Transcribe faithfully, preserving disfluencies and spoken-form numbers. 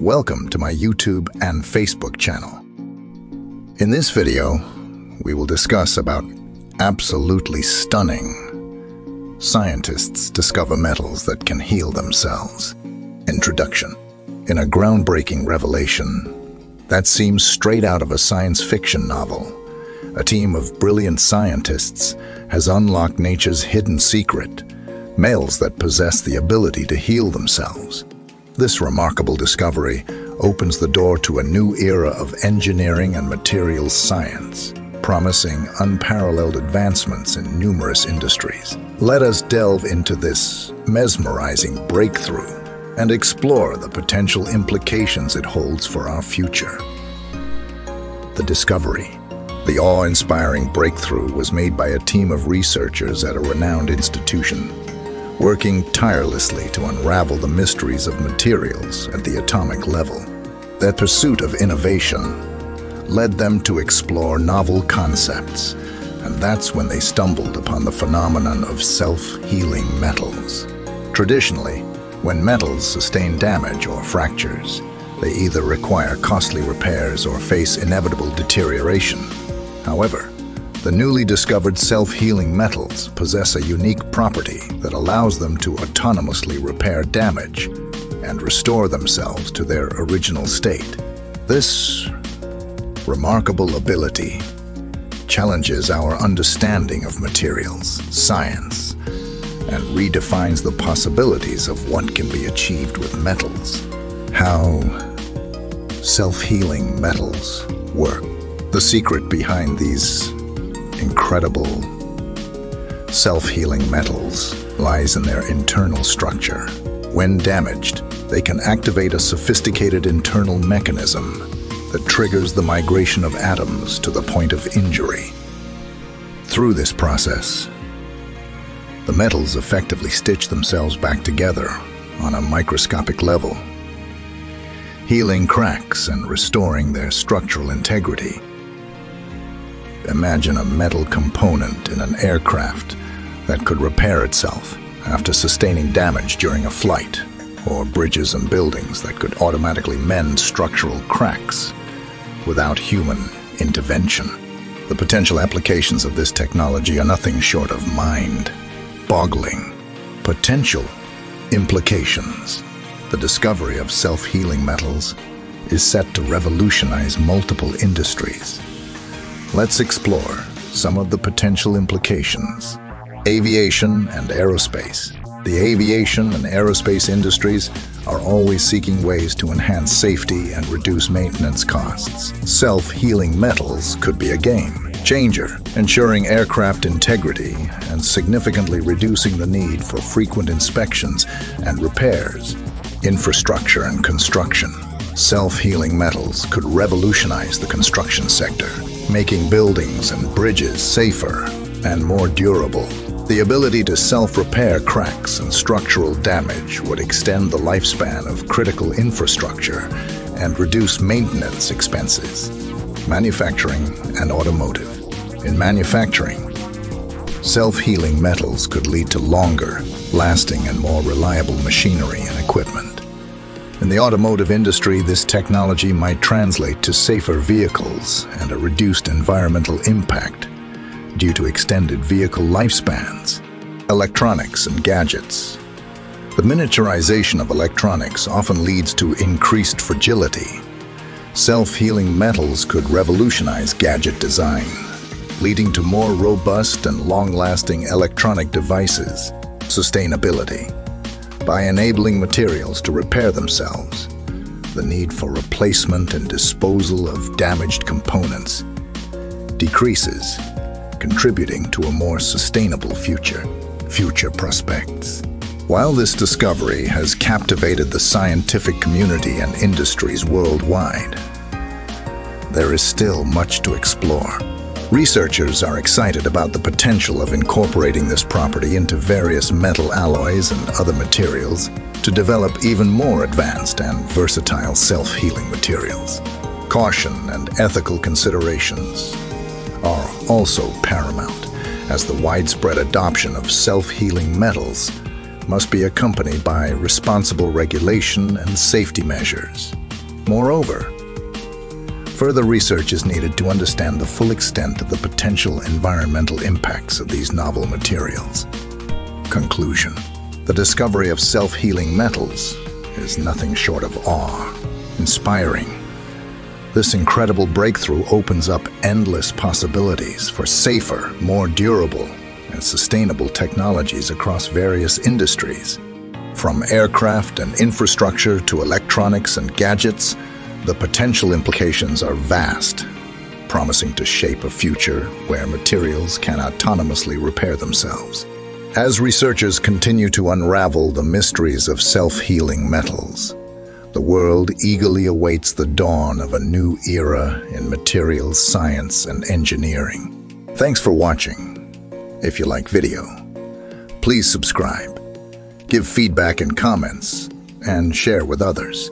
Welcome to my YouTube and Facebook channel. In this video, we will discuss about absolutely stunning scientists discover metals that can heal themselves. Introduction. In a groundbreaking revelation that seems straight out of a science fiction novel, a team of brilliant scientists has unlocked nature's hidden secret, males that possess the ability to heal themselves. This remarkable discovery opens the door to a new era of engineering and materials science, promising unparalleled advancements in numerous industries. Let us delve into this mesmerizing breakthrough and explore the potential implications it holds for our future. The discovery. The awe-inspiring breakthrough was made by a team of researchers at a renowned institution, working tirelessly to unravel the mysteries of materials at the atomic level. Their pursuit of innovation led them to explore novel concepts, and that's when they stumbled upon the phenomenon of self-healing metals. Traditionally, when metals sustain damage or fractures, they either require costly repairs or face inevitable deterioration. However, the newly discovered self-healing metals possess a unique property that allows them to autonomously repair damage and restore themselves to their original state. This remarkable ability challenges our understanding of materials, science, and redefines the possibilities of what can be achieved with metals. How self-healing metals work. The secret behind these incredible self-healing metals lies in their internal structure. When damaged, they can activate a sophisticated internal mechanism that triggers the migration of atoms to the point of injury. Through this process, the metals effectively stitch themselves back together on a microscopic level, healing cracks and restoring their structural integrity. Imagine a metal component in an aircraft that could repair itself after sustaining damage during a flight, or bridges and buildings that could automatically mend structural cracks without human intervention. The potential applications of this technology are nothing short of mind-boggling. Potential implications. The discovery of self-healing metals is set to revolutionize multiple industries. Let's explore some of the potential implications. Aviation and aerospace. The aviation and aerospace industries are always seeking ways to enhance safety and reduce maintenance costs. Self-healing metals could be a game changer, ensuring aircraft integrity and significantly reducing the need for frequent inspections and repairs. Infrastructure and construction. Self-healing metals could revolutionize the construction sector, making buildings and bridges safer and more durable. The ability to self-repair cracks and structural damage would extend the lifespan of critical infrastructure and reduce maintenance expenses. Manufacturing and automotive. In manufacturing, self-healing metals could lead to longer, lasting and more reliable machinery and equipment. In the automotive industry, this technology might translate to safer vehicles and a reduced environmental impact due to extended vehicle lifespans. Electronics and gadgets. The miniaturization of electronics often leads to increased fragility. Self-healing metals could revolutionize gadget design, leading to more robust and long-lasting electronic devices. Sustainability. By enabling materials to repair themselves, the need for replacement and disposal of damaged components decreases, contributing to a more sustainable future. Future prospects. While this discovery has captivated the scientific community and industries worldwide, there is still much to explore. Researchers are excited about the potential of incorporating this property into various metal alloys and other materials to develop even more advanced and versatile self-healing materials. Caution and ethical considerations are also paramount, as the widespread adoption of self-healing metals must be accompanied by responsible regulation and safety measures. Moreover, further research is needed to understand the full extent of the potential environmental impacts of these novel materials. Conclusion: the discovery of self-healing metals is nothing short of awe-inspiring. This incredible breakthrough opens up endless possibilities for safer, more durable, and sustainable technologies across various industries. From aircraft and infrastructure to electronics and gadgets, the potential implications are vast, promising to shape a future where materials can autonomously repair themselves. As researchers continue to unravel the mysteries of self-healing metals, the world eagerly awaits the dawn of a new era in materials science and engineering. Thanks for watching. If you like video, please subscribe, give feedback in comments, and share with others.